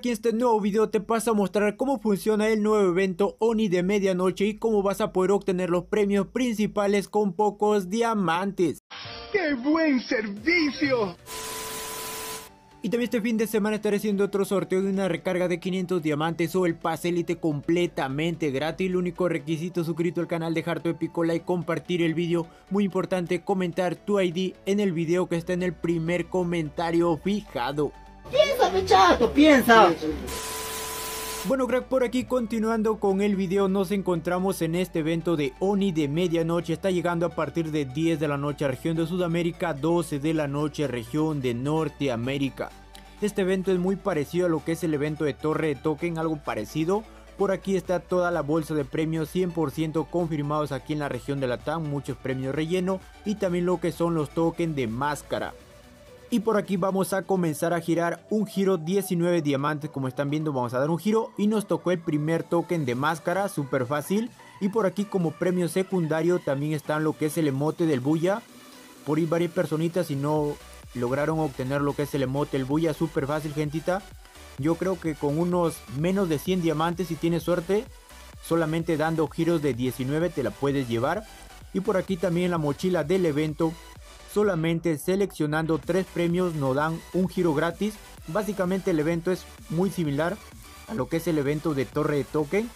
aquí en este nuevo video te paso a mostrar cómo funciona el nuevo evento Oni de Medianoche y cómo vas a poder obtener los premios principales con pocos diamantes. ¡Qué buen servicio! Y también este fin de semana estaré haciendo otro sorteo de una recarga de 500 diamantes o el pase élite completamente gratis. El único requisito es suscribirte al canal, dejar tu épico like, compartir el vídeo. Muy importante, comentar tu ID en el video que está en el primer comentario fijado. Piensa, muchacho, piensa. Bueno crack, por aquí continuando con el video, nos encontramos en este evento de Oni de Medianoche. Está llegando a partir de 10 de la noche región de Sudamérica, 12 de la noche región de Norteamérica. Este evento es muy parecido a lo que es el evento de Torre de Token, algo parecido. Por aquí está toda la bolsa de premios 100% confirmados aquí en la región de Latam, muchos premios relleno y también lo que son los tokens de máscara. Y por aquí vamos a comenzar a girar un giro 19 diamantes, como están viendo vamos a dar un giro y nos tocó el primer token de máscara, súper fácil. Y por aquí como premio secundario también están lo que es el emote del Buya, por ahí varias personitas y no lograron obtener lo que es el emote del Buya, súper fácil gentita. Yo creo que con unos menos de 100 diamantes si tienes suerte, solamente dando giros de 19 te la puedes llevar. Y por aquí también la mochila del evento. Solamente seleccionando 3 premios nos dan un giro gratis. Básicamente el evento es muy similar a lo que es el evento de Torre de Token.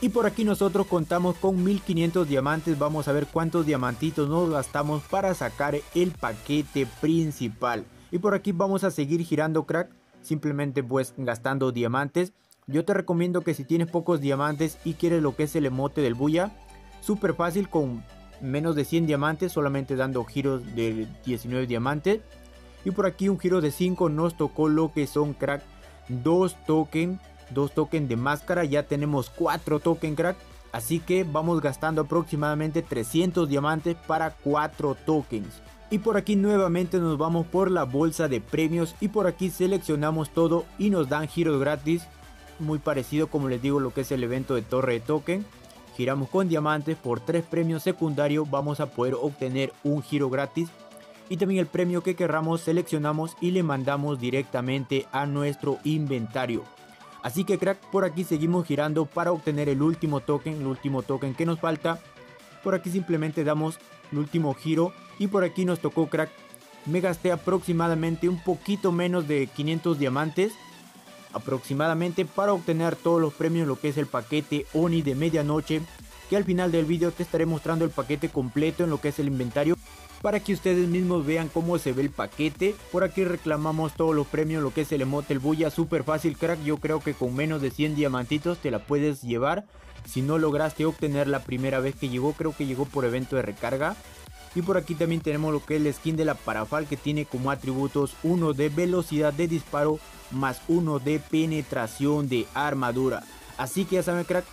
Y por aquí nosotros contamos con 1500 diamantes. Vamos a ver cuántos diamantitos nos gastamos para sacar el paquete principal. Y por aquí vamos a seguir girando crack, simplemente pues gastando diamantes. Yo te recomiendo que si tienes pocos diamantes y quieres lo que es el emote del Buya, súper fácil con menos de 100 diamantes, solamente dando giros de 19 diamantes. Y por aquí un giro de 5 nos tocó lo que son crack 2 tokens de máscara. Ya tenemos 4 tokens crack, así que vamos gastando aproximadamente 300 diamantes para 4 tokens. Y por aquí nuevamente nos vamos por la bolsa de premios y por aquí seleccionamos todo y nos dan giros gratis, muy parecido como les digo lo que es el evento de Torre de Token. Giramos con diamantes por 3 premios secundarios, vamos a poder obtener un giro gratis y también el premio que querramos seleccionamos y le mandamos directamente a nuestro inventario. Así que crack, por aquí seguimos girando para obtener el último token que nos falta. Por aquí simplemente damos el último giro y por aquí nos tocó crack. Me gasté aproximadamente un poquito menos de 500 diamantes. Aproximadamente para obtener todos los premios lo que es el paquete Oni de Medianoche, que al final del vídeo te estaré mostrando el paquete completo en lo que es el inventario para que ustedes mismos vean cómo se ve el paquete. Por aquí reclamamos todos los premios lo que es el emote el Buya, súper fácil crack. Yo creo que con menos de 100 diamantitos te la puedes llevar si no lograste obtener la primera vez que llegó, creo que llegó por evento de recarga. Y por aquí también tenemos lo que es el skin de la parafal, que tiene como atributos uno de velocidad de disparo más uno de penetración de armadura. Así que ya saben crack,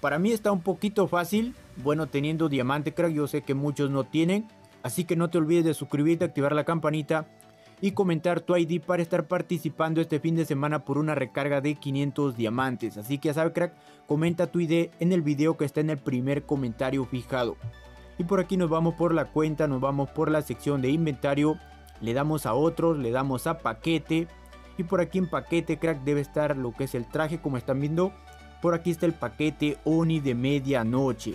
para mí está un poquito fácil, bueno teniendo diamante crack, yo sé que muchos no tienen. Así que no te olvides de suscribirte, activar la campanita y comentar tu ID para estar participando este fin de semana por una recarga de 500 diamantes. Así que ya saben crack, comenta tu ID en el video que está en el primer comentario fijado. Y por aquí nos vamos por la cuenta, nos vamos por la sección de inventario, le damos a otros, le damos a paquete. Y por aquí en paquete crack debe estar lo que es el traje, como están viendo. Por aquí está el paquete Oni de Medianoche.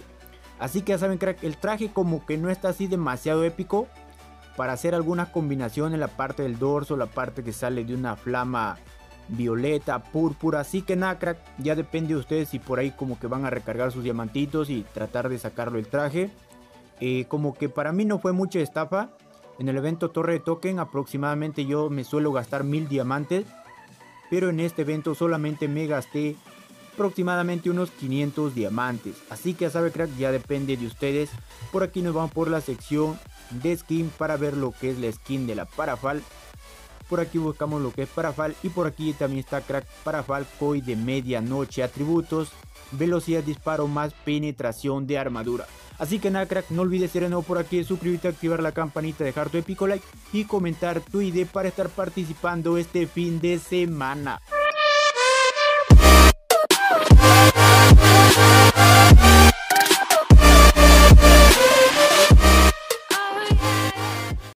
Así que ya saben crack, el traje como que no está así demasiado épico. Para hacer algunas combinaciones, la parte del dorso, la parte que sale de una flama violeta, púrpura. Así que nada crack, ya depende de ustedes si por ahí como que van a recargar sus diamantitos y tratar de sacarlo el traje. Como que para mí no fue mucha estafa. En el evento Torre de Token aproximadamente yo me suelo gastar 1000 diamantes, pero en este evento solamente me gasté aproximadamente unos 500 diamantes. Así que ya sabe crack, ya depende de ustedes. Por aquí nos vamos por la sección de skin para ver lo que es la skin de la parafal. Por aquí buscamos lo que es parafal y por aquí también está crack parafal Oni de Medianoche, atributos velocidad disparo más penetración de armadura. Así que nada crack, no olvides ser nuevo por aquí, suscribirte, activar la campanita, dejar tu épico like y comentar tu ID para estar participando este fin de semana.